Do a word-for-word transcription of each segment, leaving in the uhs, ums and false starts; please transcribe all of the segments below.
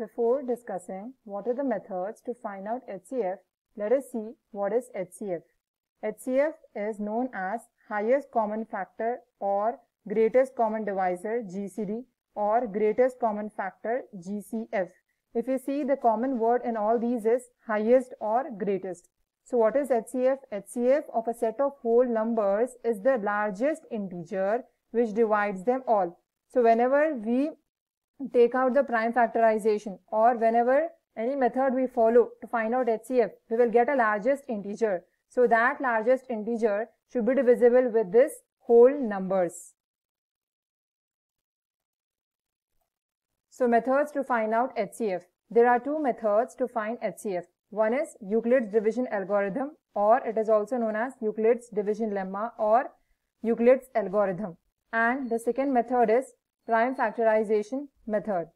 Before discussing what are the methods to find out H C F, let us see what is H C F. H C F is known as highest common factor or greatest common divisor G C D or greatest common factor G C F. If you see, the common word in all these is highest or greatest. So what is H C F? H C F of a set of whole numbers is the largest integer which divides them all. So whenever we take out the prime factorization or whenever any method we follow to find out H C F, we will get a largest integer. So that largest integer should be divisible with this whole numbers. So methods to find out H C F. There are two methods to find H C F. One is Euclid's division algorithm, or it is also known as Euclid's division lemma or Euclid's algorithm. And the second method is prime factorization method.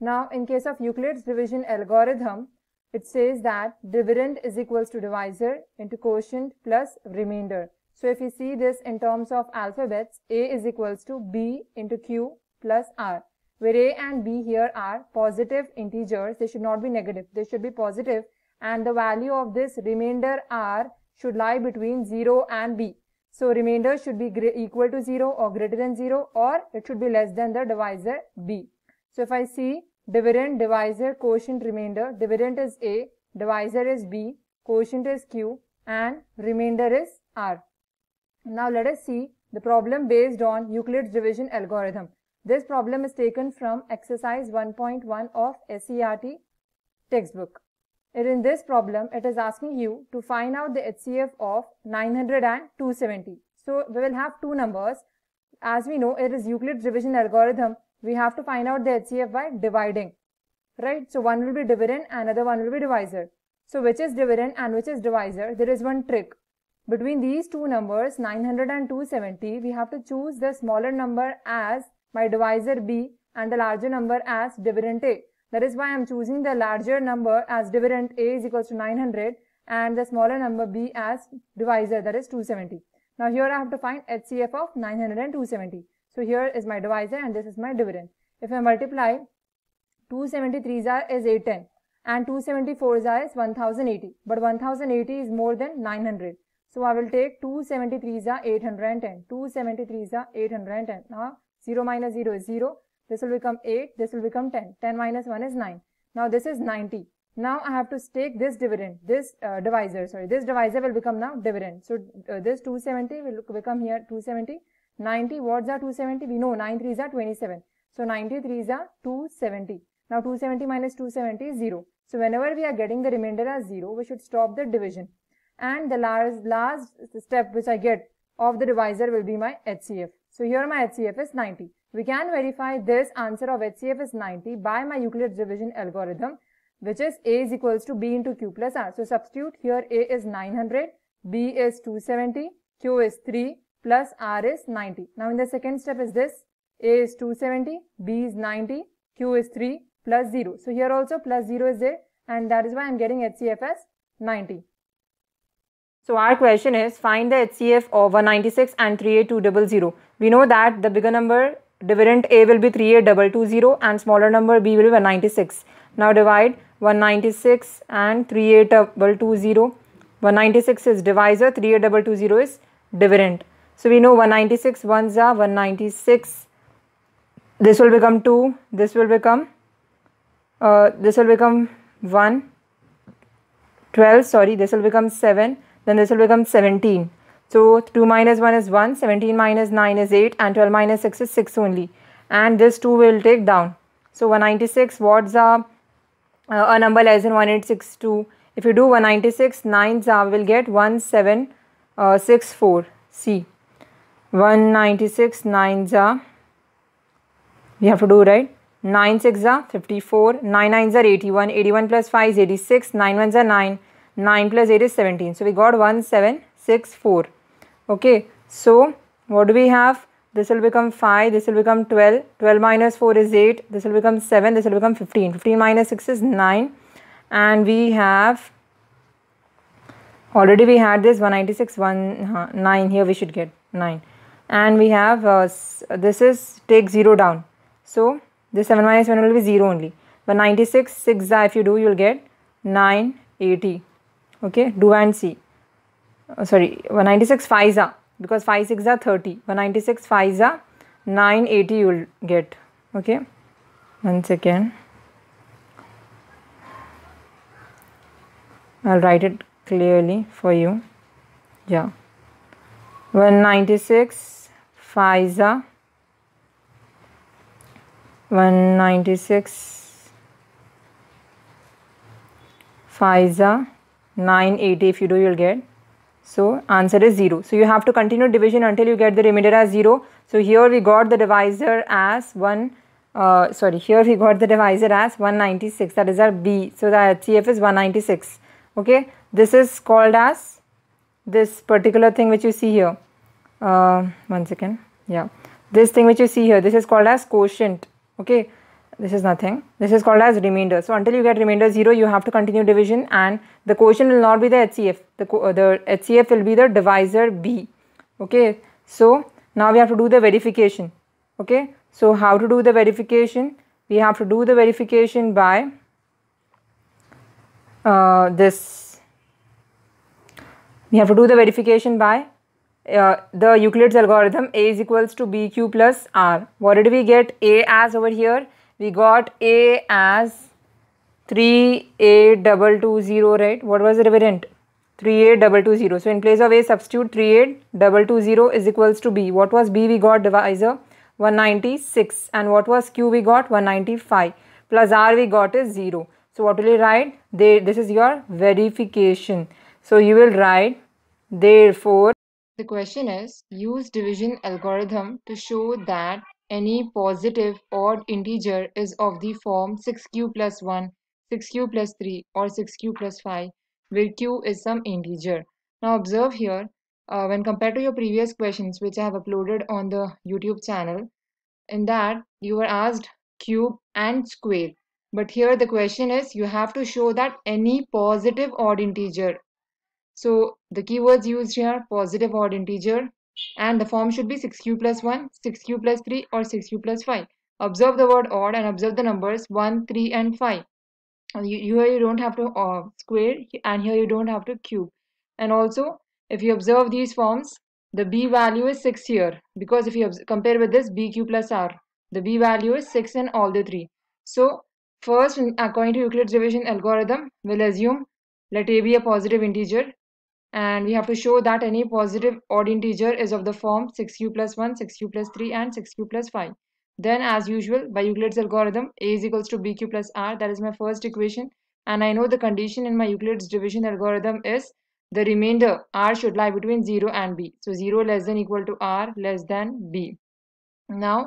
Now, in case of Euclid's division algorithm, it says that dividend is equals to divisor into quotient plus remainder. So if you see this in terms of alphabets, A is equals to B into Q plus R, where A and B here are positive integers. They should not be negative. They should be positive, and the value of this remainder R should lie between zero and B. So remainder should be equal to zero or greater than zero, or it should be less than the divisor B. So if I see dividend, divisor, quotient, remainder, dividend is A, divisor is B, quotient is Q, and remainder is R. Now let us see the problem based on Euclid's division algorithm. This problem is taken from exercise one point one of S C E R T textbook. In this problem, it is asking you to find out the H C F of nine hundred and two seventy. So we will have two numbers. As we know, it is Euclid's division algorithm. We have to find out the H C F by dividing, right? So one will be dividend, another one will be divisor. So which is dividend and which is divisor? There is one trick. Between these two numbers, nine hundred and two seventy, we have to choose the smaller number as my divisor B and the larger number as dividend A. That is why I am choosing the larger number as dividend A is equals to nine hundred and the smaller number B as divisor, that is two seventy. Now here I have to find H C F of nine hundred and two seventy. So here is my divisor and this is my dividend. If I multiply, two seventy-threes are is eight ten and two seventy-fours are is one thousand eighty. But one thousand eighty is more than nine hundred. So I will take two seventy-threes are eight hundred ten. two seventy-threes are eight hundred ten. Now zero minus zero is zero. This will become eight, this will become ten. ten minus one is nine. Now this is ninety. Now I have to take this dividend, this uh, divisor, sorry, this divisor will become now dividend. So uh, this two seventy will become here two seventy. ninety, what's are two seventy? We know nine threes are twenty-seven. So ninety-threes are two seventy. Now two seventy minus two seventy is zero. So whenever we are getting the remainder as zero, we should stop the division. And the last, last step which I get of the divisor will be my H C F. So here my H C F is ninety. We can verify this answer of H C F is ninety by my Euclid's division algorithm, which is A is equals to B into Q plus R. So substitute here, A is nine hundred, B is two seventy, Q is three, plus R is ninety. Now in the second step is this, A is two seventy, B is ninety, Q is three, plus zero. So here also plus zero is there, and that is why I am getting H C F as ninety. So our question is, find the H C F of one ninety-six and three eight two zero zero. We know that the bigger number dividend A will be three eight two two zero and smaller number B will be one ninety-six. Now divide one ninety-six and three eight two two zero. one ninety-six is divisor, three eight two two zero is dividend. So we know one ninety-six ones are one ninety-six. This will become two. This will become uh, this will become one. twelve, sorry, this will become seven. Then this will become seventeen. So two minus one is one, seventeen minus nine is eight, and twelve minus six is six only. And this two will take down. So one ninety-six, what's a, a number less than one eight six two? If you do one ninety-six, nines are, will get one seven six four. C. one ninety-six, nines are, we have to do right, nine sixes are fifty-four, nine nines are eighty-one, eighty-one plus five is eighty-six, nine ones are nine, nine plus eight is seventeen. So we got one seven six four. Okay, so what do we have? This will become five, this will become twelve, twelve minus four is eight, this will become seven, this will become fifteen, fifteen minus six is nine, and we have already we had this one ninety-six, one, nine here we should get nine. And we have, uh, this is take zero down. So this seven minus one will be zero only. When ninety-six, six, if you do, you will get nine eighty. Okay, do and see. Uh, sorry, one ninety-six fives, because five sixes are thirty. one ninety-six fives, nine eighty you will get. Okay, one second. I'll write it clearly for you. Yeah. one ninety-six fives. one ninety-six fives, nine eighty if you do, you will get. So answer is zero. So you have to continue division until you get the remainder as zero. So here we got the divisor as one. Uh, sorry, here we got the divisor as one ninety-six. That is our B. So the H C F is one ninety-six. Okay, this is called as this particular thing which you see here. Uh, one second. Yeah, this thing which you see here. This is called as quotient. Okay, this is nothing. This is called as remainder. So until you get remainder zero, you have to continue division, and the quotient will not be the H C F. The, uh, the H C F will be the divisor B. Okay, so now we have to do the verification. Okay, so how to do the verification? We have to do the verification by uh, this. We have to do the verification by Uh, the Euclid's algorithm. A is equals to B Q plus R. What did we get A as over here? We got A as three eight two two zero, right? What was the reverent? three eight two two zero. So in place of A, substitute three eight two two zero is equals to B. What was B? We got divisor one ninety-six, and what was Q? We got one ninety-five, plus R we got is zero. So what will you write? They, this is your verification. So you will write therefore. The question is, use division algorithm to show that any positive odd integer is of the form six Q plus one, six Q plus three, or six Q plus five, where Q is some integer. Now observe here, uh, when compared to your previous questions which I have uploaded on the YouTube channel, in that you were asked cube and square. But here the question is, you have to show that any positive odd integer. So the keywords used here are positive odd integer, and the form should be six Q plus one, six Q plus three, or six Q plus five. Observe the word odd and observe the numbers one, three and five. You, you, here you don't have to uh, square, and here you don't have to cube. And also if you observe these forms, the B value is six here, because if you compare with this B Q plus R, the B value is six in all the three. So first, according to Euclid's division algorithm, we'll assume let A be a positive integer, and we have to show that any positive odd integer is of the form six Q plus one, six Q plus three, and six Q plus five. Then as usual, by Euclid's algorithm, A is equals to B Q plus R. That is my first equation, and I know the condition in my Euclid's division algorithm is the remainder R should lie between zero and B. So zero less than equal to R less than B. Now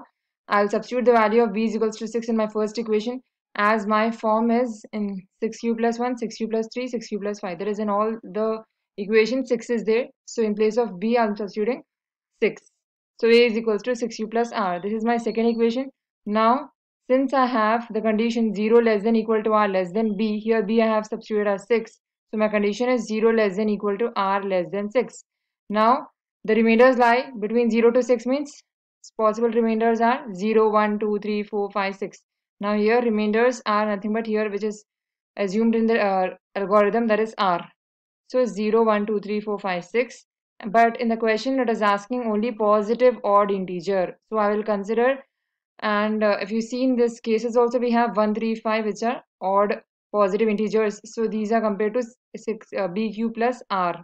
I'll substitute the value of B is equals to six in my first equation, as my form is in six Q plus one, six Q plus three, six Q plus five. There is in all the equation six is there. So in place of B, I'm substituting six. So A is equals to six Q plus R. This is my second equation. Now, since I have the condition zero less than equal to R less than B, here B I have substituted as six. So my condition is zero less than equal to R less than six. Now, the remainders lie between zero to six, means possible remainders are zero, one, two, three, four, five, six. Now here remainders are nothing but here, which is assumed in the uh, algorithm, that is R. So zero, one, two, three, four, five, six. But in the question it is asking only positive odd integer. So I will consider, and uh, if you see in this cases also we have one, three, five, which are odd positive integers. So these are compared to six, uh, B Q plus R.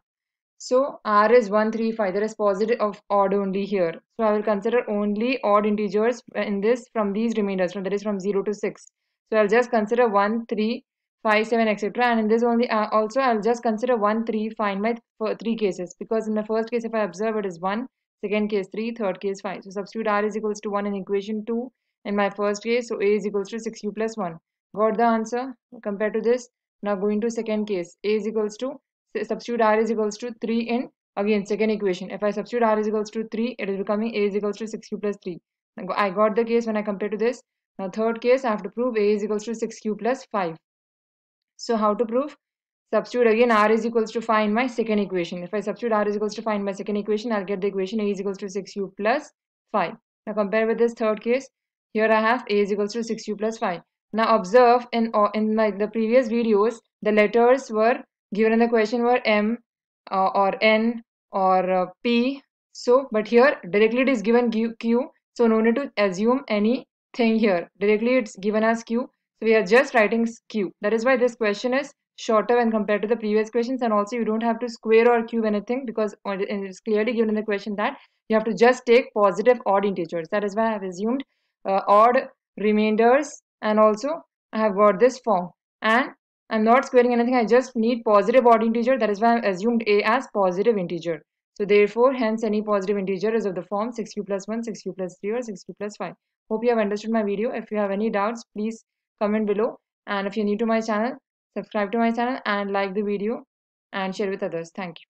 So R is one, three, five. There is positive of odd only here. So I will consider only odd integers in this from these remainders, from that is from zero to six. So I'll just consider one, three, five, seven, et cetera. And in this only uh, also I'll just consider one, three, five in my th three cases, because in the first case if I observe it is one, second case three, third case five. So substitute R is equals to one in equation two in my first case. So A is equals to six Q plus one. Got the answer compared to this. Now going to second case, A is equals to substitute R is equals to three in again second equation. If I substitute R is equals to three, it is becoming A is equals to six Q plus three. I got the case when I compare to this. Now third case I have to prove A is equals to six Q plus five. So how to prove? Substitute again R is equals to five in my second equation. If I substitute R is equals to five in my second equation, I'll get the equation A is equals to six Q plus five. Now compare with this third case. Here I have A is equals to six Q plus five. Now observe in in my, the previous videos, the letters were given in the question were M uh, or N or uh, P. So, but here directly it is given Q. So no need to assume anything here. Directly it's given as Q. So we are just writing Q. That is why this question is shorter when compared to the previous questions, and also you don't have to square or cube anything, because it's clearly given in the question that you have to just take positive odd integers. That is why I have assumed uh, odd remainders, and also I have got this form, and I'm not squaring anything. I just need positive odd integer. That is why I assumed A as positive integer. So therefore, hence any positive integer is of the form six q plus one, six q plus three or six q plus five. Hope you have understood my video. If you have any doubts, please comment below, and if you're new to my channel, subscribe to my channel and like the video and share with others. Thank you.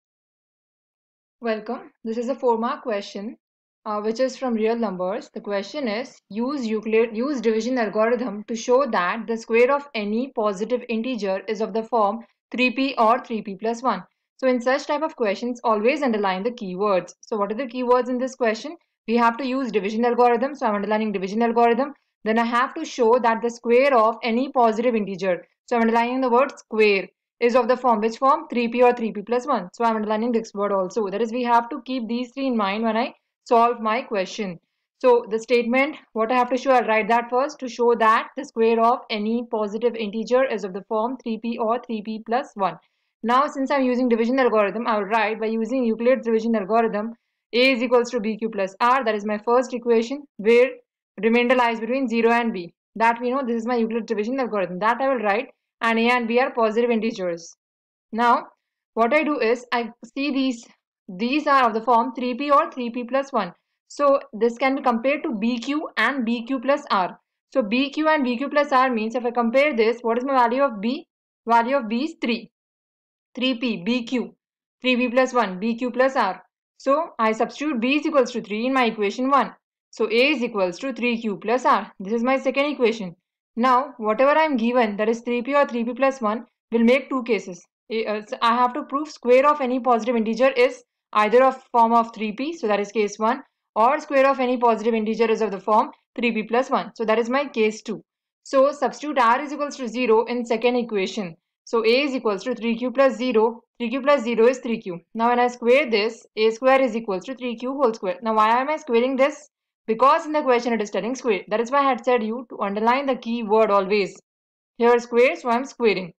Welcome. This is a four mark question uh, which is from real numbers. The question is, use Euclid use division algorithm to show that the square of any positive integer is of the form three p or three p plus one. So in such type of questions, always underline the keywords. So what are the keywords in this question? We have to use division algorithm. So I'm underlining division algorithm. Then I have to show that the square of any positive integer. So I'm underlining the word square is of the form, which form? three p or three p plus one. So I'm underlining this word also. That is, we have to keep these three in mind when I solve my question. So the statement, what I have to show, I'll write that first, to show that the square of any positive integer is of the form three p or three p plus one. Now, since I'm using division algorithm, I will write by using Euclid's division algorithm, A is equals to B q plus R. That is my first equation, where remainder lies between zero and b. That we know, this is my Euclid's division algorithm. That I will write, and a and b are positive integers. Now, what I do is, I see these, these are of the form three p or three p plus one. So this can be compared to bq and bq plus r. So bq and bq plus r means, if I compare this, what is my value of b? Value of b is three. three p, bq, three b plus one, bq plus r. So I substitute b is equals to three in my equation one. So A is equals to three q plus R. This is my second equation. Now, whatever I am given, that is three p or three p plus one, will make two cases. I have to prove square of any positive integer is either of form of three p, so that is case one, or square of any positive integer is of the form three p plus one. So that is my case two. So substitute R is equals to zero in second equation. So A is equals to three q plus zero. three q plus zero is three q. Now when I square this, A square is equals to three q whole square. Now why am I squaring this? Because in the question it is telling square. That is why I had said you to underline the key word always. Here square, so I am squaring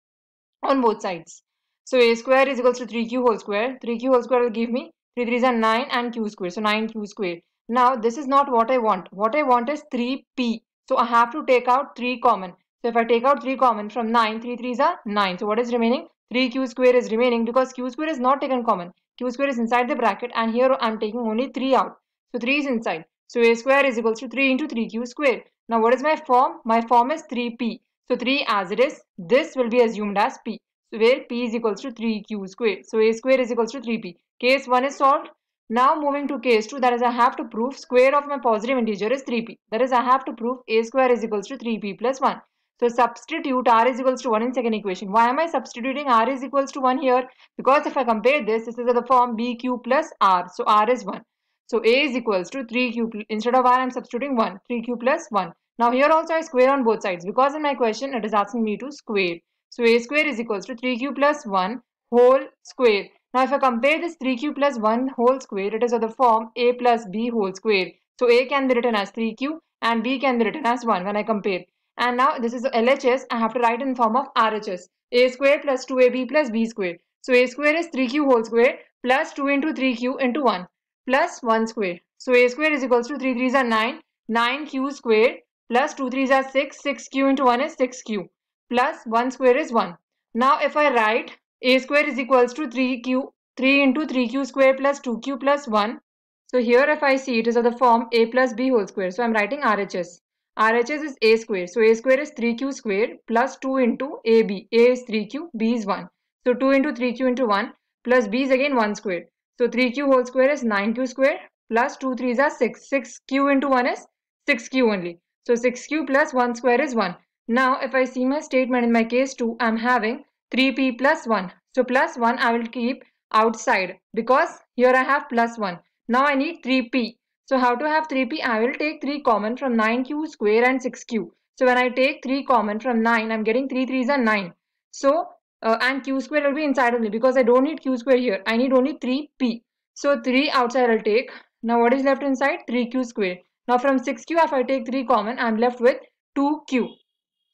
on both sides. So A square is equals to three q whole square. three q whole square will give me three threes are nine and q square. So nine q square. Now this is not what I want. What I want is three p. So I have to take out three common. So if I take out three common from nine, three threes are nine. So what is remaining? three q square is remaining, because q square is not taken common. Q square is inside the bracket, and here I am taking only three out. So three is inside. So A square is equals to three into three q square. Now what is my form? My form is three p. So three as it is, this will be assumed as p. So where p is equals to three q square. So A square is equals to three p. Case one is solved. Now moving to case two, that is, I have to prove square of my positive integer is three p. That is, I have to prove A square is equals to three p plus one. So substitute R is equals to one in second equation. Why am I substituting R is equals to one here? Because if I compare this, this is the form bq plus r. So R is one. So A is equals to three q, instead of R I am substituting one, three q plus one. Now here also I square on both sides, because in my question it is asking me to square. So A square is equals to three q plus one whole square. Now if I compare this three q plus one whole square, it is of the form A plus B whole square. So A can be written as three q and B can be written as one when I compare. And now this is the L H S, I have to write in form of R H S. A square plus two a b plus B square. So A square is three q whole square plus two into three q into one. Plus one square. So A square is equals to three threes are nine, nine q square plus two threes are six, six q into one is six q, plus one square is one. Now if I write A square is equals to three q, three into three q square plus two q plus one. So here if I see, it is of the form A plus B whole square. So I am writing R H S. R H S is A square. So A square is three q square plus two into a b. A is three q, B is one. So two into three q into one, plus B is again one square. So three q whole square is nine q square plus two threes are six. six q into one is six q only. So six q plus one square is one. Now if I see my statement in my case two, I am having three p plus one. So plus one I will keep outside, because here I have plus one. Now I need three p. So how to have three p? I will take three common from nine q square and six q. So when I take three common from nine, I'm getting three threes and nine. So uh, and q square will be inside only because I don't need q square here. I need only three p. So three outside I'll take. Now what is left inside? three q square. Now from six q, if I take three common, I'm left with two q.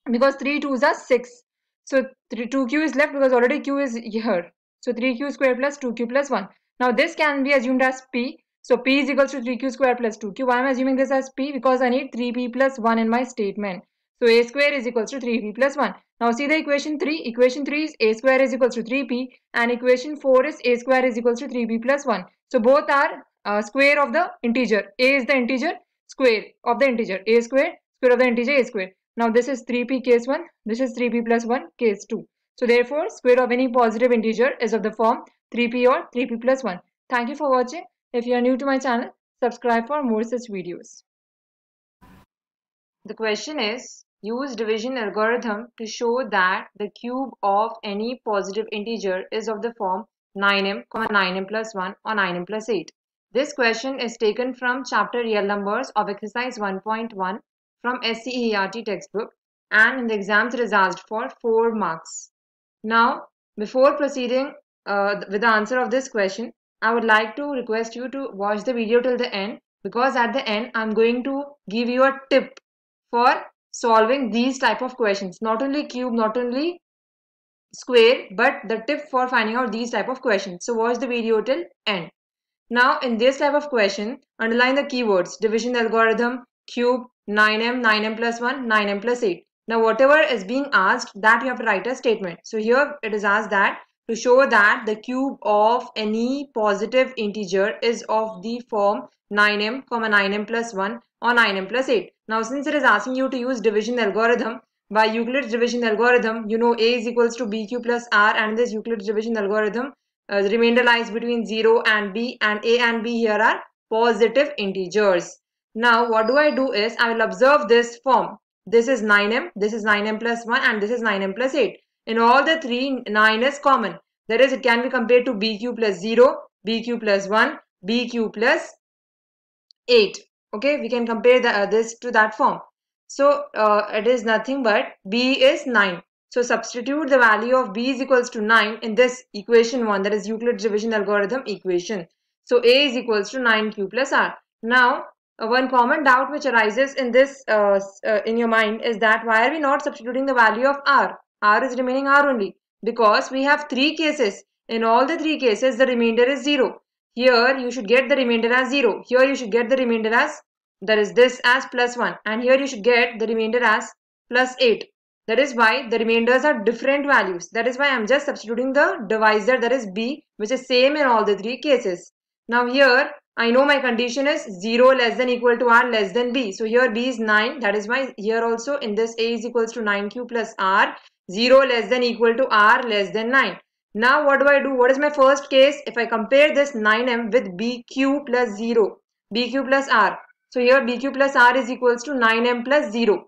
Because three twos are six. So two q is left because already q is here. So three q square plus two q plus one. Now this can be assumed as p. So p is equals to three q square plus two q. Why am I assuming this as p? Because I need three p plus one in my statement. So a square is equals to three p plus one. Now see the equation three. Equation three is a square is equals to three p. And equation four is a square is equals to three p plus one. So both are uh, square of the integer. A is the integer, square of the integer. A square, square of the integer, a square. Now this is three p case one. This is three p plus one case two. So therefore, square of any positive integer is of the form three p or three p plus one. Thank you for watching. If you are new to my channel, subscribe for more such videos. The question is, use division algorithm to show that the cube of any positive integer is of the form nine m, nine m plus one or nine m plus eight. This question is taken from chapter Real Numbers of exercise one point one from S C E R T textbook, and in the exam's results for four marks. Now, before proceeding uh, with the answer of this question, I would like to request you to watch the video till the end, because at the end I'm going to give you a tip for solving these type of questions. Not only cube, not only square, but the tip for finding out these type of questions. So watch the video till end. Now in this type of question, underline the keywords: division algorithm, cube, nine m, nine m plus one, nine m plus eight. Now whatever is being asked, that you have to write a statement. So here it is asked that to show that the cube of any positive integer is of the form nine m, nine m plus one or nine m plus eight. Now since it is asking you to use division algorithm, by Euclid's division algorithm, you know a is equals to bq plus r, and this Euclid's division algorithm, uh, the remainder lies between zero and b, and a and b here are positive integers. Now what do I do is, I will observe this form. This is nine m, this is nine m plus one, and this is nine m plus eight. In all the three, nine is common. That is, it can be compared to bq plus zero, bq plus one, bq plus eight. Okay, we can compare the, uh, this to that form. So, uh, it is nothing but b is nine. So, substitute the value of b is equals to nine in this equation one, that is Euclid's division algorithm equation. So, a is equals to nine q plus r. Now, Uh, one common doubt which arises in this uh, uh, in your mind is that why are we not substituting the value of r? R is remaining r only, because we have three cases. In all the three cases, the remainder is zero. Here you should get the remainder as zero. Here you should get the remainder as, that is this as plus one, and here you should get the remainder as plus eight. That is why the remainders are different values. That is why I am just substituting the divisor, that is b, which is same in all the three cases. Now here I know my condition is zero less than equal to r less than b. So here b is nine. That is why here also in this a is equals to nine q plus r. zero less than equal to r less than nine. Now what do I do? What is my first case? If I compare this nine m with bq plus zero. bq plus r. So here bq plus r is equals to nine m plus zero.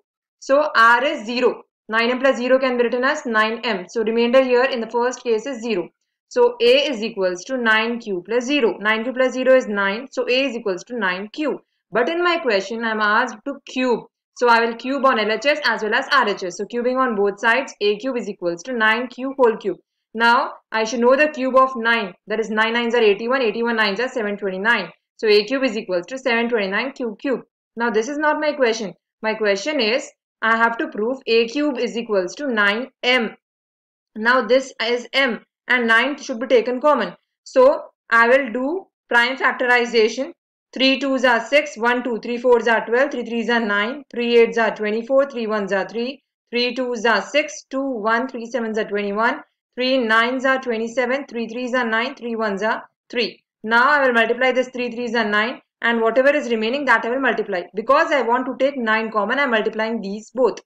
So r is zero. nine m plus zero can be written as nine m. So remainder here in the first case is zero. So a is equals to nine q plus zero. nine q plus zero is nine. So a is equals to nine q. But in my question, I am asked to cube. So I will cube on L H S as well as R H S. So cubing on both sides, a cube is equals to nine q whole cube. Now I should know the cube of nine. That is nine nines are eighty-one. eighty-one nines are seven twenty-nine. So a cube is equals to seven twenty-nine cube cube. Now this is not my question. My question is, I have to prove a cube is equals to nine m. Now this is m. And nine should be taken common. So I will do prime factorization. three twos are six, one, two, three fours are twelve, three threes are nine, three eights are twenty-four, three ones are three, three twos are six, two, one, three sevens are twenty-one, three nines are twenty-seven, three threes are nine, three ones are three. Now I will multiply this three threes are nine, and whatever is remaining, that I will multiply. Because I want to take nine common, I am multiplying these both.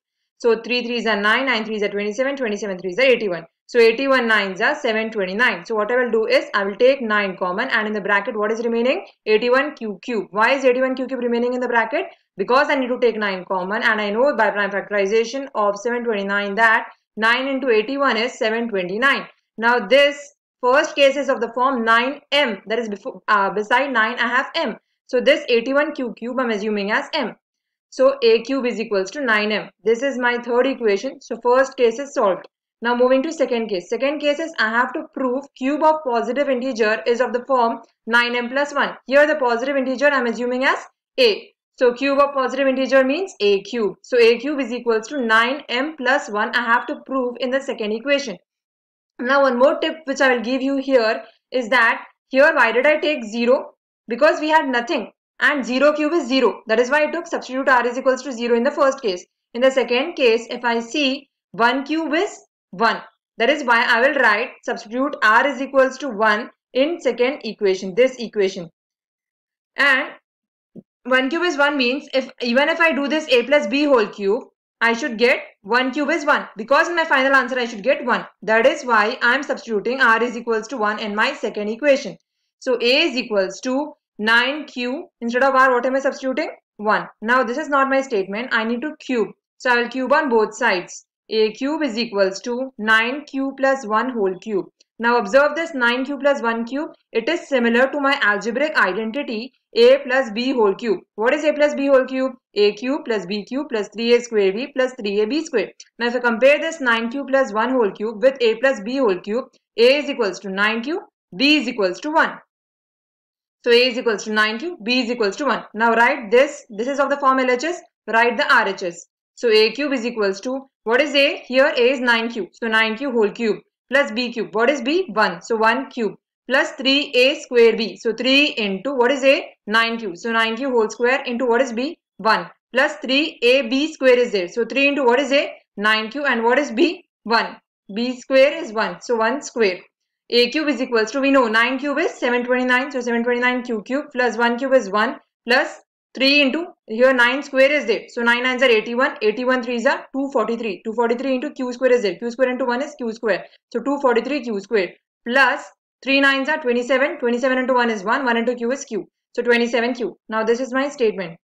So three threes are nine, nine threes are twenty-seven, twenty-seven threes are eighty-one. So eighty-one nines are seven twenty-nine. So what I will do is, I will take nine common, and in the bracket what is remaining? eighty-one q cube. Why is eighty-one q cube remaining in the bracket? Because I need to take nine common, and I know by prime factorization of seven twenty-nine that nine into eighty-one is seven twenty-nine. Now this first case is of the form nine m. That is before, uh, beside nine I have m. So this eighty-one q cube I am assuming as m. So a cube is equals to nine m. This is my third equation. So first case is solved. Now moving to second case. Second case is I have to prove cube of positive integer is of the form nine m plus one. Here the positive integer I am assuming as a. So cube of positive integer means a cube. So a cube is equals to nine m plus one. I have to prove in the second equation. Now one more tip which I will give you here is that here why did I take zero? Because we had nothing. And zero cube is zero. That is why I took substitute r is equals to zero in the first case. In the second case, if I see one cube is one. That is why I will write substitute r is equals to one in second equation, this equation. And one cube is one means if even if I do this a plus b whole cube, I should get one cube is one. Because in my final answer, I should get one. That is why I am substituting r is equals to one in my second equation. So a is equals to nine cube, instead of r what am I substituting? one. Now this is not my statement, I need to cube, so I will cube on both sides. A cube is equals to nine cube plus one whole cube. Now observe this nine cube plus one cube, it is similar to my algebraic identity a plus b whole cube. What is a plus b whole cube? A cube plus b cube plus three a square b plus three a b square. Now if I compare this nine cube plus one whole cube with a plus b whole cube, a is equals to nine cube, b is equals to one. So a is equals to nine cube, b is equals to one. Now write this, this is of the form L H S, write the R H S. So a cube is equals to, what is a? Here a is nine cube, so nine cube whole cube plus b cube, what is b? one, so one cube plus three a square b, so three into, what is a? nine cube, so nine cube whole square into what is b? one plus three a b square is there, so three into what is a? nine cube and what is b? one, b square is one, so one square. A cube is equals to, we know nine cube is seven twenty-nine, so seven twenty-nine q cube plus one cube is one plus three into, here nine square is there, so nine nines are eighty-one, eighty-one threes are two forty-three, two forty-three into q square is there, q square into one is q square, so two forty-three q square plus three nines are twenty-seven, twenty-seven into one is one, one into q is q, so twenty-seven q. Now this is my statement.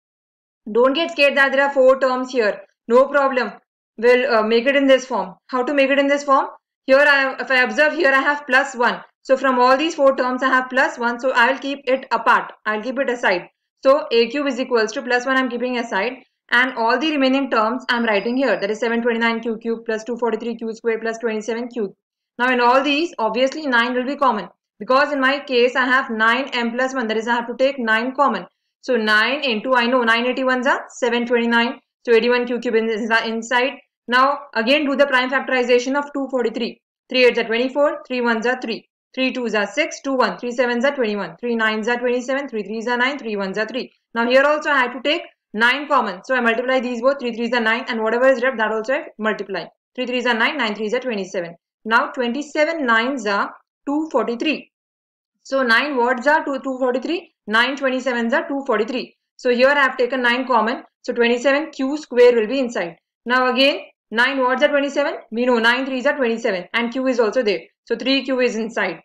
Don't get scared that there are four terms here, no problem, we'll uh, make it in this form. How to make it in this form? Here I have, if I observe here I have plus one. So from all these four terms I have plus one. So I will keep it apart. I will keep it aside. So a cube is equals to plus one I am keeping aside. And all the remaining terms I am writing here. That is seven twenty-nine q cube plus two forty-three q square plus twenty-seven q. Now in all these obviously nine will be common. Because in my case I have nine m plus one. That is I have to take nine common. So nine into, I know nine eighty-ones are seven twenty-nine. So eighty-one q cube is inside. Now again do the prime factorization of two forty-three. three eights are twenty-four, three ones are three, three twos are six, two ones, three sevens are twenty-one, three nines are twenty-seven, three threes are nine, three ones are three. Now here also I have to take nine common. So I multiply these both, three threes are nine and whatever is left that also I multiply. three threes are nine, nine threes are twenty-seven. Now twenty-seven nines are two forty-three. So nine wards are two forty-three, nine twenty-sevens are two forty-three. So here I have taken nine common. So twenty-seven q square will be inside. Now again, nine wards are twenty-seven, we know nine threes are twenty-seven and q is also there. So three q is inside.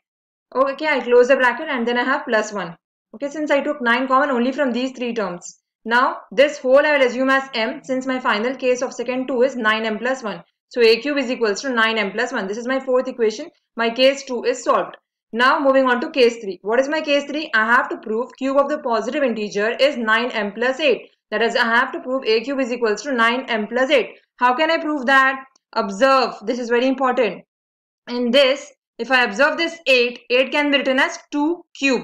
Okay, I close the bracket and then I have plus one. Okay, since I took nine common only from these three terms. Now this whole I will assume as m since my final case of second two is nine m plus one. So a cube is equals to nine m plus one. This is my fourth equation. My case two is solved. Now moving on to case three. What is my case three? I have to prove cube of the positive integer is nine m plus eight. That is, I have to prove a cube is equals to nine m plus eight. How can I prove that? Observe, this is very important. In this, if I observe this eight, eight can be written as two cube.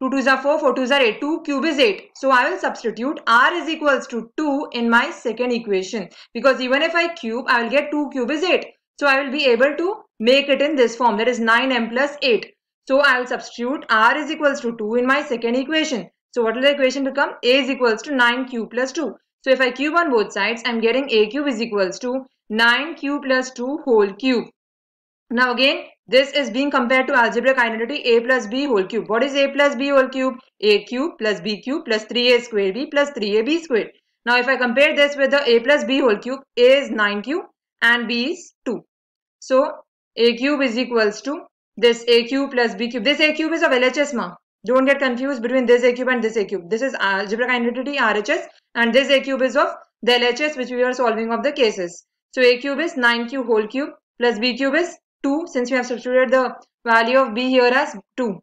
two twos are four, four twos are eight, two cube is eight. So I will substitute r is equals to two in my second equation. Because even if I cube, I will get two cube is eight. So I will be able to make it in this form. That is nine m plus eight. So I will substitute r is equals to two in my second equation. So what will the equation become? A is equals to nine cube plus two. So if I cube on both sides, I am getting a cube is equals to nine cube plus two whole cube. Now again, this is being compared to algebraic identity a plus b whole cube. What is a plus b whole cube? A cube plus b cube plus three a square b plus three a b square. Now if I compare this with the a plus b whole cube, a is nine cube and b is two. So a cube is equals to this a cube plus b cube. This a cube is of L H S mark. Don't get confused between this a cube and this a cube. This is algebraic identity R H S and this a cube is of the L H S which we are solving of the cases. So a cube is nine q whole cube plus b cube is two since we have substituted the value of b here as two.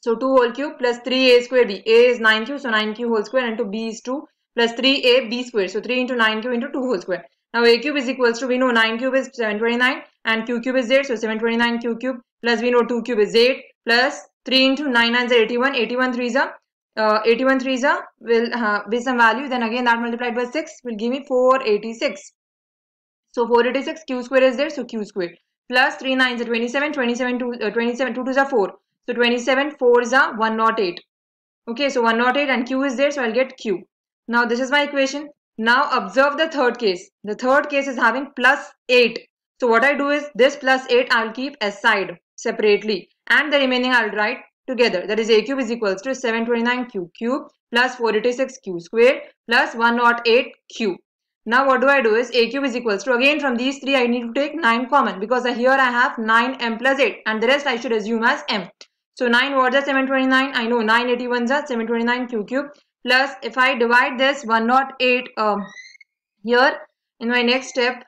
So two whole cube plus three a square b. A is nine q so nine q whole square into b is two plus three a b square. So three into nine cube into two whole square. Now a cube is equals to, we know nine cube is seven twenty-nine and q cube is eight. So seven twenty-nine q cube plus we know two cube is eight plus three into nine nines are eighty-one. eighty-one threes are uh, eighty-one threes are will uh, be some value. Then again that multiplied by six will give me four eighty-six. So four eighty-six q square is there. So q square plus three nines are twenty-seven. twenty-seven two uh, twenty-seven two twos are four. So twenty-seven fours are one hundred eight. Okay, so one hundred eight and q is there, so I'll get q. Now this is my equation. Now observe the third case. The third case is having plus eight. So what I do is this plus eight I'll keep aside separately and the remaining I'll write together. That is a cube is equals to seven twenty-nine q cube plus four eighty-six q square plus one hundred eight q. Now what do I do is a cube is equals to, again from these three I need to take nine common because here I have nine m plus eight and the rest I should assume as m. So nine what is seven twenty-nine? I know nine eighty-ones are seven twenty-nine q cube plus if I divide this one hundred eight um, here in my next step,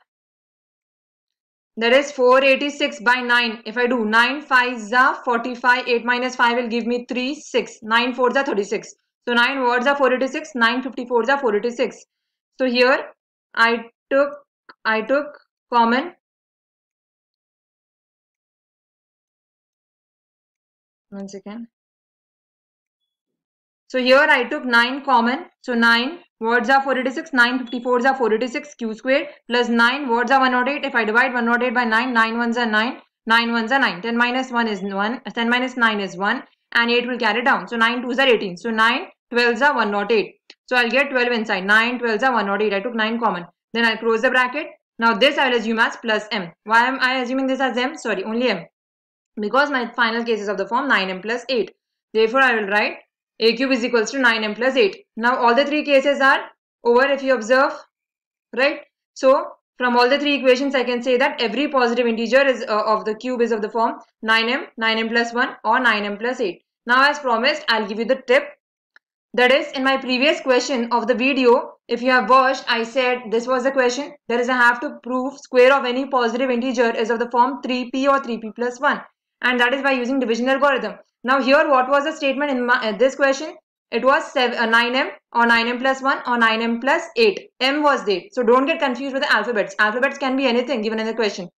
that is four eighty-six by nine. If I do nine fives are forty-five, eight minus five will give me three, six, nine fours are thirty-six. So nine words are four eighty-six, nine fifty-fours are four eighty-six. So here I took, I took common. One second. So here I took nine common. So nine words are four eighty-six, nine fifty-fours are four eighty-six q squared plus nine words are one hundred eight. If I divide one hundred eight by nine, nine ones are nine, nine ones are nine. ten minus one is one, ten minus nine is one and eight will carry down. So nine twos are eighteen. So nine twelves are one hundred eight. So I'll get twelve inside. nine twelves are one hundred eight. I took nine common. Then I'll close the bracket. Now this I will assume as plus m. Why am I assuming this as m? Sorry, only m. Because my final case is of the form nine m plus eight. Therefore, I will write a cube is equals to nine m plus eight. Now, all the three cases are over if you observe, right? So, from all the three equations, I can say that every positive integer is uh, of the cube is of the form nine m, nine m plus one or nine m plus eight. Now, as promised, I'll give you the tip. That is, in my previous question of the video, if you have watched, I said this was the question. That is, I have to prove square of any positive integer is of the form three p or three p plus one. And that is by using division algorithm. Now here what was the statement in my, uh, this question? It was seven, uh, nine m or nine m plus one or nine m plus eight. M was there. So don't get confused with the alphabets. Alphabets can be anything given in the question.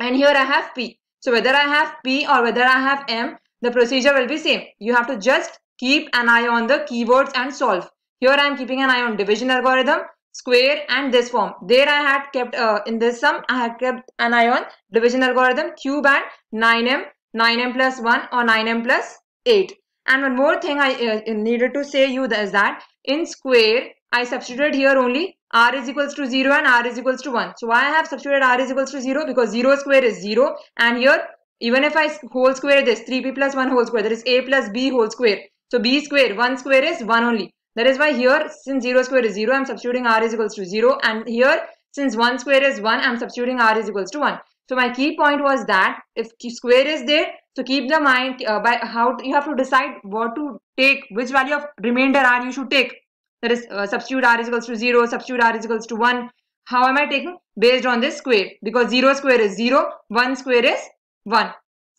And here I have P. So whether I have P or whether I have M, the procedure will be same. You have to just keep an eye on the keywords and solve. Here I am keeping an eye on division algorithm, square and this form. There I had kept uh, in this sum I had kept an eye on division algorithm, cube and nine m, nine m plus one or nine m plus eight. And one more thing I uh, needed to say you is that in square I substituted here only r is equals to zero and r is equals to one. So why I have substituted r is equals to zero? Because zero square is zero and here even if I whole square this three p plus one whole square, that is a plus b whole square. So b square, one square is one only. That is why here, since zero square is zero, I am substituting r is equals to zero. And here, since one square is one, I am substituting r is equals to one. So my key point was that if square is there, so keep the mind uh, by how you have to decide what to take, which value of remainder r you should take. That is, uh, substitute r is equals to zero, substitute r is equals to one. How am I taking? Based on this square. Because zero square is zero, one square is one.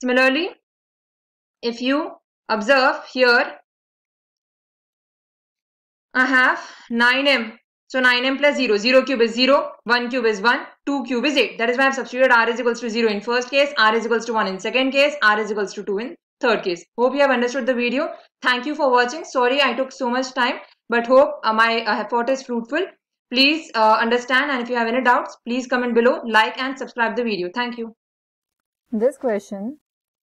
Similarly, if you observe here, I have nine m. So nine m plus zero. zero cube is zero. one cube is one. two cube is eight. That is why I have substituted r is equals to zero in first case. R is equals to one in second case. R is equals to two in third case. Hope you have understood the video. Thank you for watching. Sorry I took so much time. But hope uh, my uh, effort is fruitful. Please uh, understand, and if you have any doubts, please comment below. Like and subscribe the video. Thank you. This question.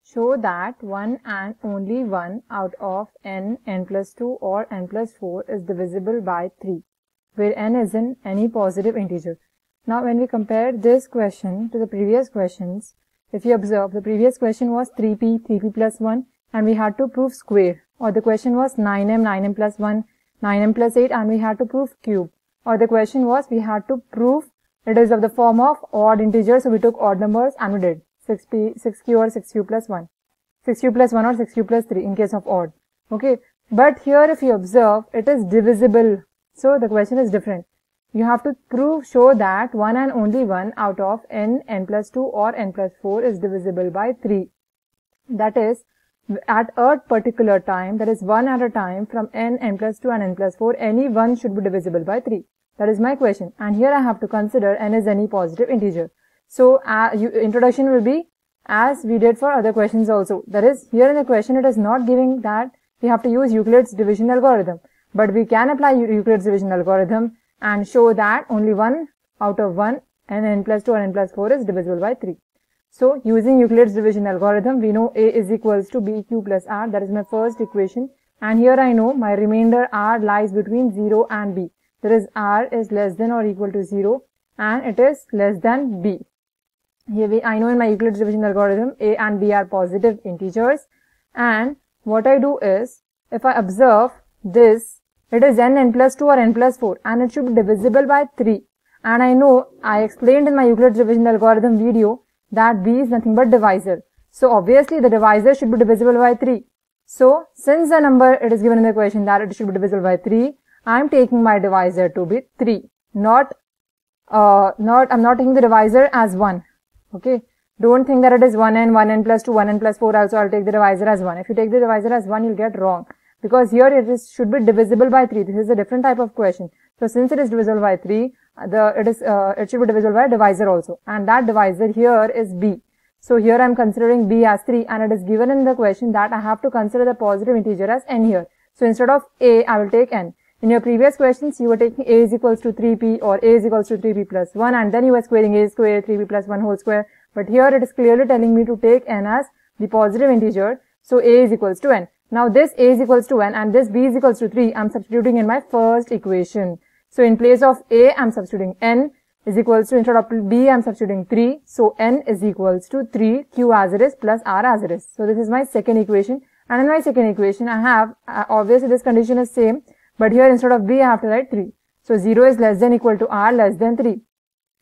Show that one and only one out of n, n plus two or n plus four is divisible by three, where n is in any positive integer. Now when we compare this question to the previous questions, if you observe, the previous question was three p, three p plus one, and we had to prove square. Or the question was nine m, nine m plus one, nine m plus eight, and we had to prove cube. Or the question was we had to prove it is of the form of odd integers, so we took odd numbers and we did. six p, six q or six q plus one, six q plus one or six q plus three in case of odd. Okay, but here if you observe, it is divisible. So the question is different. You have to prove, show that one and only one out of n, n plus two or n plus four is divisible by three. That is, at a particular time, that is one at a time, from n, n plus two and n plus four, any one should be divisible by three. That is my question. And here I have to consider n is any positive integer. So uh, you, introduction will be as we did for other questions also. That is, here in the question it is not giving that we have to use Euclid's division algorithm. But we can apply Euclid's division algorithm and show that only one out of one and n plus two and n plus four is divisible by three. So using Euclid's division algorithm, we know A is equals to B Q plus R. That is my first equation. And here I know my remainder R lies between zero and B. That is, R is less than or equal to zero and it is less than B. Here we, I know in my Euclid's division algorithm, A and B are positive integers. And what I do is, if I observe this, it is n, n plus two or n plus four and it should be divisible by three. And I know, I explained in my Euclid's division algorithm video that B is nothing but divisor. So obviously the divisor should be divisible by three. So since the number it is given in the question that it should be divisible by three, I am taking my divisor to be three. Not, uh, not, I am not taking the divisor as one. Okay, don't think that it is one n, one n plus two, one n plus four also, I'll take the divisor as one. If you take the divisor as one, you'll get wrong. Because here it is, should be divisible by three. This is a different type of question. So since it is divisible by three, the, it is, uh, it should be divisible by a divisor also. And that divisor here is B. So here I'm considering B as three and it is given in the question that I have to consider the positive integer as n here. So instead of A, I will take n. In your previous questions, you were taking A is equals to three p or A is equals to three p plus one, and then you were squaring A square, three p plus one whole square. But here it is clearly telling me to take n as the positive integer. So A is equals to n. Now this A is equals to n and this B is equals to three, I am substituting in my first equation. So in place of A, I am substituting n is equals to, instead of B, I am substituting three. So n is equals to three, Q as it is plus R as it is. So this is my second equation. And in my second equation, I have, uh, obviously this condition is same. But here instead of B, I have to write three. So zero is less than equal to R less than three.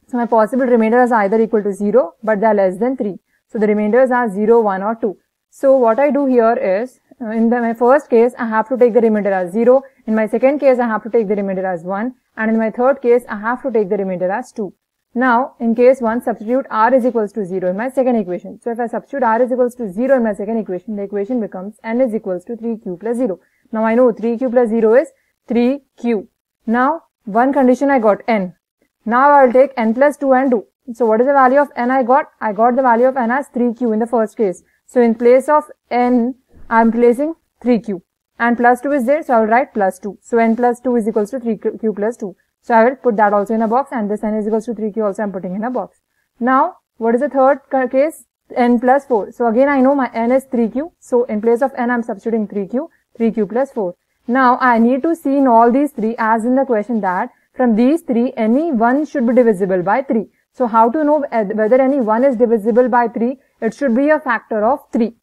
So my possible remainders are either equal to zero, but they are less than three. So the remainders are zero, one or two. So what I do here is, in the, my first case, I have to take the remainder as zero. In my second case, I have to take the remainder as one. And in my third case, I have to take the remainder as two. Now, in case one, substitute R is equals to zero in my second equation. So if I substitute R is equals to zero in my second equation, the equation becomes n is equals to three q plus zero. Now I know three q plus zero is three q. Now, one condition I got, n. Now I will take n plus two and do. So what is the value of n I got? I got the value of n as three q in the first case. So in place of n, I am placing three q. And plus two is there, so I will write plus two. So n plus two is equals to three q plus two. So I will put that also in a box, and this n is equals to three q also I am putting in a box. Now, what is the third case? N plus four. So again I know my n is three q. So in place of n, I am substituting three q, three q plus four. Now, I need to see in all these three, as in the question, that from these three, any one should be divisible by three. So how to know whether any one is divisible by three? It should be a factor of three.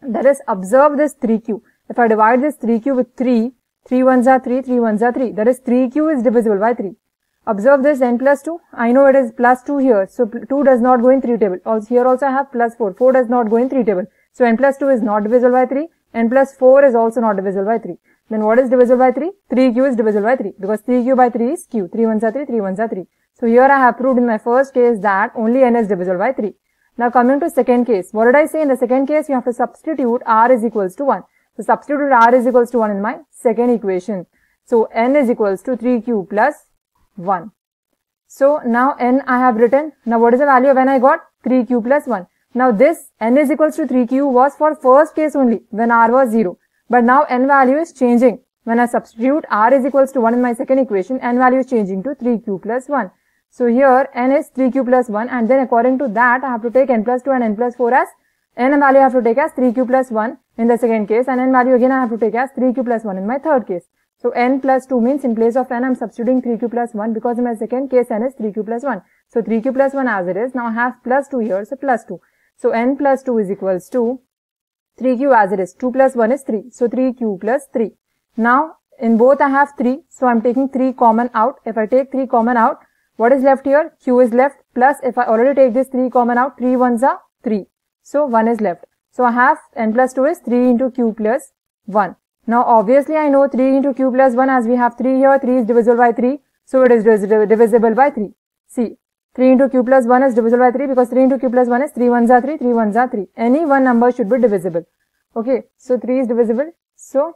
That is, observe this three q. If I divide this three q with three, three ones are three, three ones are three. That is, three q is divisible by three. Observe this n plus two. I know it is plus two here. So two does not go in three table. Also, here also I have plus four. four does not go in three table. So n plus two is not divisible by three. N plus four is also not divisible by three. Then what is divisible by three? three q is divisible by three. Because three q by three is q. three ones are three, three ones are three. So here I have proved in my first case that only n is divisible by three. Now coming to second case. What did I say? In the second case, you have to substitute r is equals to one. So substitute r is equals to one in my second equation. So n is equals to three q plus one. So now n I have written. Now what is the value of n I got? three q plus one. Now this n is equals to three q was for first case only when r was zero. But now n value is changing. When I substitute r is equals to one in my second equation, n value is changing to three q plus one. So here n is three q plus one, and then according to that I have to take n plus two and n plus four as n value I have to take as three q plus one in the second case, and n value again I have to take as three q plus one in my third case. So n plus two means in place of n I am substituting three q plus one, because in my second case n is three q plus one. So three q plus one as it is. Now I have plus two here, so plus two. So n plus two is equals to three q as it is. two plus one is three. So three q plus three. Now in both I have three, so I am taking three common out. If I take three common out, what is left here? Q is left, plus if I already take this three common out, three ones are three. So one is left. So I have n plus two is three into q plus one. Now obviously I know three into q plus one, as we have three here, three is divisible by three. So it is divisible by three. See, three into q plus one is divisible by three, because three into q plus one is three ones are three, three ones are three. Any one number should be divisible. Okay, so three is divisible. So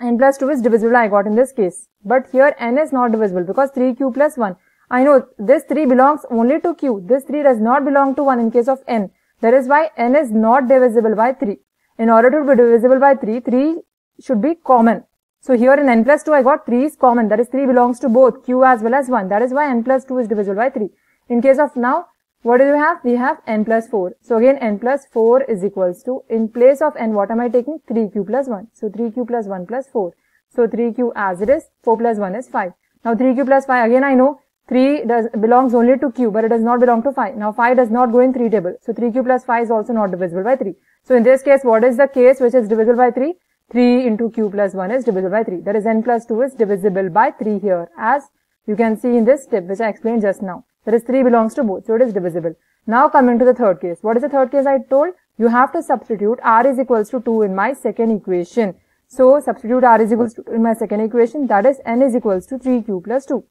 n plus two is divisible I got in this case. But here n is not divisible because three q plus one. I know this three belongs only to q. This three does not belong to one in case of n. That is why n is not divisible by three. In order to be divisible by three, three should be common. So here in n plus two I got three is common. That is three belongs to both q as well as one. That is why n plus two is divisible by three. In case of now, what do you have? We have n plus four. So again n plus four is equals to, in place of n what am I taking? three q plus one. So three q plus one plus four. So three q as it is, four plus one is five. Now three q plus five, again I know three does belongs only to q, but it does not belong to five. Now five does not go in three table. So three q plus five is also not divisible by three. So in this case, what is the case which is divisible by three? three into q plus one is divisible by three. That is n plus two is divisible by three here, as you can see in this step which I explained just now. That is three belongs to both, so it is divisible. Now coming to the third case. What is the third case I told? You have to substitute r is equals to two in my second equation. So substitute r is equals to two in my second equation, that is n is equals to three q plus two.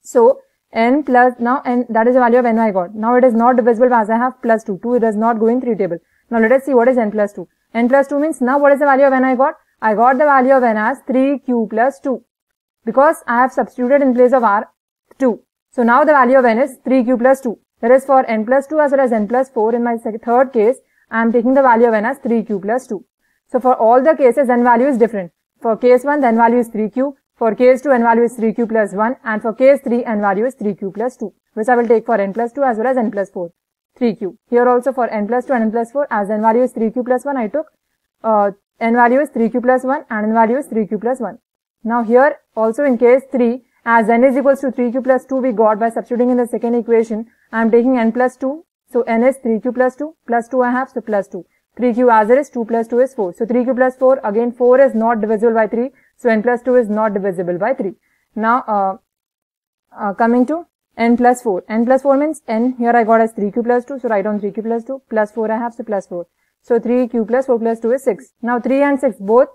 So n plus, now n, that is the value of n I got. Now it is not divisible as I have plus two. two, it does not go in three table. Now let us see what is n plus two. N plus two means now what is the value of n I got? I got the value of n as three q plus two because I have substituted in place of r two. So now the value of n is three q plus two. That is for n plus two as well as n plus four. In my third case, I am taking the value of n as three q plus two. So for all the cases, n value is different. For case one, the n value is three q. For case two, n value is three q plus one, and for case three, n value is three q plus two, which I will take for n plus two as well as n plus four, three q. Here also for n plus two and n plus four, as n value is three q plus one, I took uh, n value is three q plus one and n value is three q plus one. Now here also in case three, as n is equals to three q plus two we got by substituting in the second equation, I am taking n plus two, so n is three q plus two, plus two I have, so plus two. three q as it is, two plus two is four. So three q plus four, again four is not divisible by three. So n plus two is not divisible by three. Now uh, uh, coming to n plus four. N plus four means n here I got as three q plus two. So write down three q plus two. Plus four I have, so plus four. So three q plus four plus two is six. Now three and six both.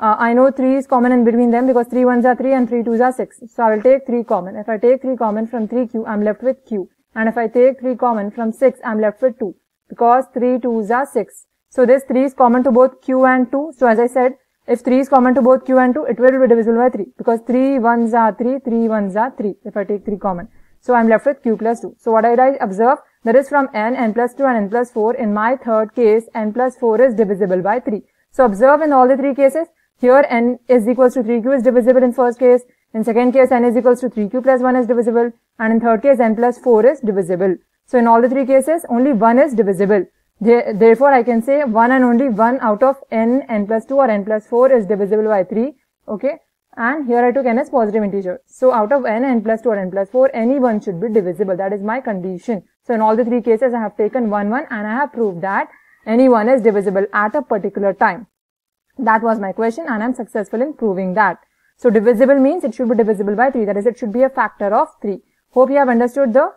Uh, I know three is common in between them because three ones are three and three twos are six. So I will take three common. If I take three common from three q, I am left with q. And if I take three common from six, I am left with two. Because three twos are six. So this three is common to both q and two. So as I said, if three is common to both q and two, it will be divisible by three because three ones are three, three ones are three if I take three common. So I am left with q plus two. So what did I observe? That is from n, n plus two and n plus four. In my third case, n plus four is divisible by three. So observe in all the three cases, here n is equals to three q is divisible in first case. In second case, n is equals to three q plus one is divisible. And in third case, n plus four is divisible. So in all the three cases, only one is divisible. Therefore, I can say one and only one out of n, n plus two or n plus four is divisible by three. Okay. And here I took n as positive integer. So out of n, n plus two or n plus four, any one should be divisible. That is my condition. So in all the three cases, I have taken one, one and I have proved that any one is divisible at a particular time. That was my question and I am successful in proving that. So divisible means it should be divisible by three. That is, it should be a factor of three. Hope you have understood the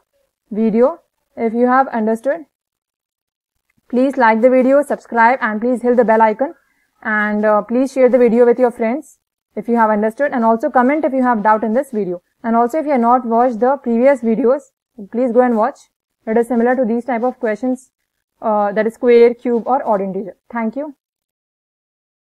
video. If you have understood, please like the video, subscribe and please hit the bell icon and uh, please share the video with your friends if you have understood, and also comment if you have doubt in this video. And also if you have not watched the previous videos, please go and watch. It is similar to these type of questions, uh, that is square, cube or odd integer. Thank you.